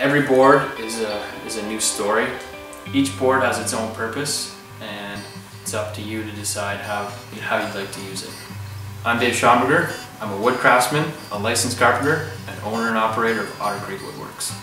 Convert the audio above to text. Every board is a new story. Each board has its own purpose, and it's up to you to decide how you'd like to use it. I'm Dave Schonberger. I'm a wood craftsman, a licensed carpenter, and owner and operator of Otter Creek Woodworks.